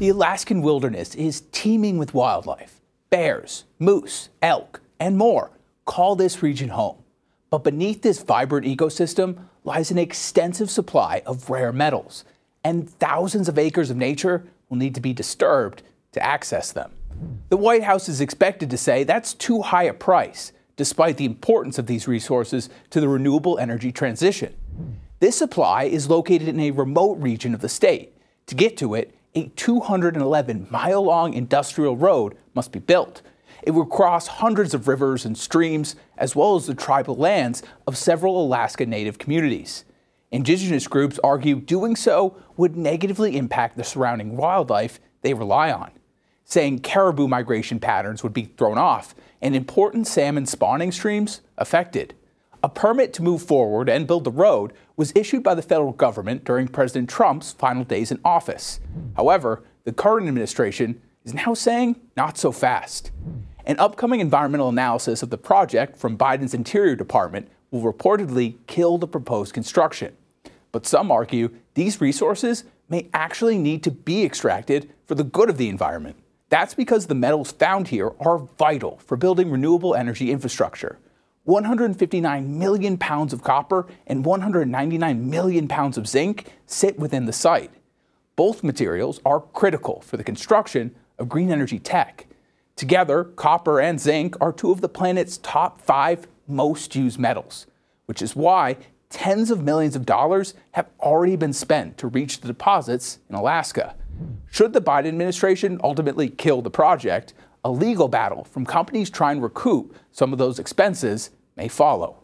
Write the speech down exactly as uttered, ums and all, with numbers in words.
The Alaskan wilderness is teeming with wildlife. Bears, moose, elk, and more call this region home. But beneath this vibrant ecosystem lies an extensive supply of rare metals, and thousands of acres of nature will need to be disturbed to access them. The White House is expected to say that's too high a price, despite the importance of these resources to the renewable energy transition. This supply is located in a remote region of the state. To get to it, a two hundred eleven mile long industrial road must be built. It would cross hundreds of rivers and streams, as well as the tribal lands of several Alaska Native communities. Indigenous groups argue doing so would negatively impact the surrounding wildlife they rely on, saying caribou migration patterns would be thrown off and important salmon spawning streams affected. A permit to move forward and build the road was issued by the federal government during President Trump's final days in office. However, the current administration is now saying not so fast. An upcoming environmental analysis of the project from Biden's Interior Department will reportedly kill the proposed construction. But some argue these resources may actually need to be extracted for the good of the environment. That's because the metals found here are vital for building renewable energy infrastructure. one hundred fifty-nine million pounds of copper and one hundred ninety-nine million pounds of zinc sit within the site. Both materials are critical for the construction of green energy tech. Together, copper and zinc are two of the planet's top five most used metals, which is why tens of millions of dollars have already been spent to reach the deposits in Alaska. Should the Biden administration ultimately kill the project, a legal battle from companies trying to recoup some of those expenses may follow.